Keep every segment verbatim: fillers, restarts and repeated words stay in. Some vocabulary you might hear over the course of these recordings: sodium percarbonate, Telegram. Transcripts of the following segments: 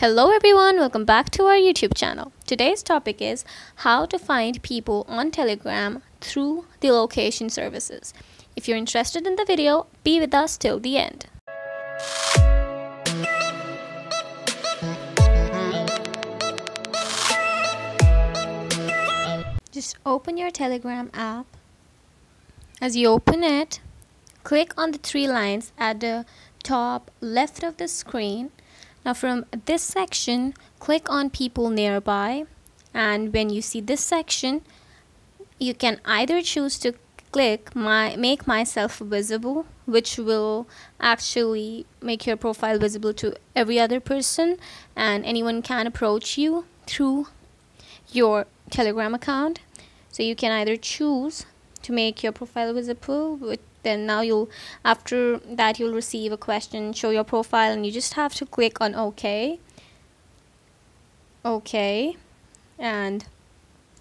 Hello everyone, welcome back to our YouTube channel. Today's topic is how to find people on Telegram through the location services. If you're interested in the video, be with us till the end. Just open your Telegram app. As you open it, click on the three lines at the top left of the screen. Now from this section, click on people nearby, and when you see this section, you can either choose to click my make myself visible, which will actually make your profile visible to every other person, and anyone can approach you through your Telegram account. So you can either choose to make your profile visible, which then now you'll after that you'll receive a question, show your profile, and you just have to click on OK. OK. And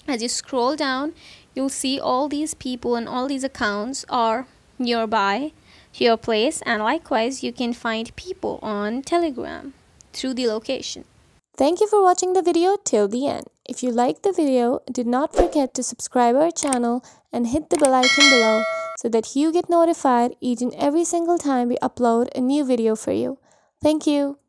as you scroll down, you'll see all these people and all these accounts are nearby to your place, and likewise you can find people on Telegram through the location. Thank you for watching the video till the end. If you liked the video, do not forget to subscribe our channel and hit the bell icon below so that you get notified each and every single time we upload a new video for you. Thank you.